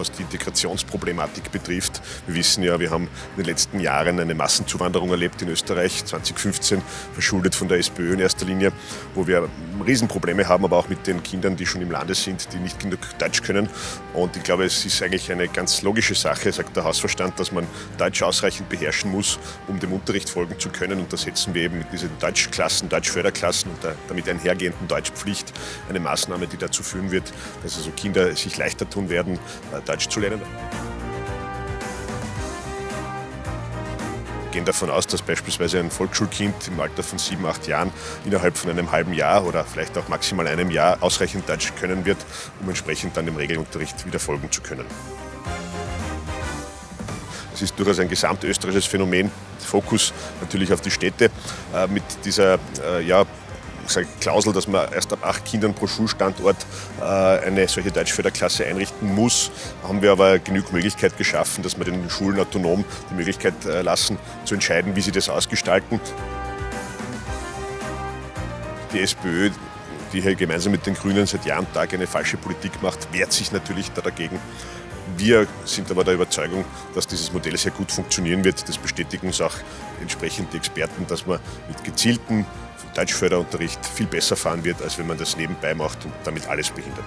was die Integrationsproblematik betrifft. Wir wissen ja, wir haben in den letzten Jahren eine Massenzuwanderung erlebt in Österreich, 2015 verschuldet von der SPÖ in erster Linie, wo wir Riesenprobleme haben, aber auch mit den Kindern, die schon im Lande sind, die nicht genug Deutsch können. Und ich glaube, es ist eigentlich eine ganz logische Sache, sagt der Hausverstand, dass man Deutsch ausreichend beherrschen muss, um dem Unterricht folgen zu können. Und da setzen wir eben mit diesen Deutschklassen, Deutschförderklassen und der damit einhergehenden Deutschpflicht eine Maßnahme, die dazu führen wird, dass also Kinder sich leichter tun werden, Deutsch zu lernen. Wir gehen davon aus, dass beispielsweise ein Volksschulkind im Alter von 7, 8 Jahren innerhalb von einem halben Jahr oder vielleicht auch maximal einem Jahr ausreichend Deutsch können wird, um entsprechend dann dem Regelunterricht wieder folgen zu können. Es ist durchaus ein gesamtösterreichisches Phänomen, Fokus natürlich auf die Städte mit dieser Klausel, dass man erst ab 8 Kindern pro Schulstandort eine solche Deutschförderklasse einrichten muss, haben wir aber genug Möglichkeit geschaffen, dass wir den Schulen autonom die Möglichkeit lassen, zu entscheiden, wie sie das ausgestalten. Die SPÖ, die hier gemeinsam mit den Grünen seit Jahr und Tag eine falsche Politik macht, wehrt sich natürlich dagegen. Wir sind aber der Überzeugung, dass dieses Modell sehr gut funktionieren wird. Das bestätigen uns auch entsprechend die Experten, dass man mit gezielten Deutschförderunterricht viel besser fahren wird, als wenn man das nebenbei macht und damit alles behindert.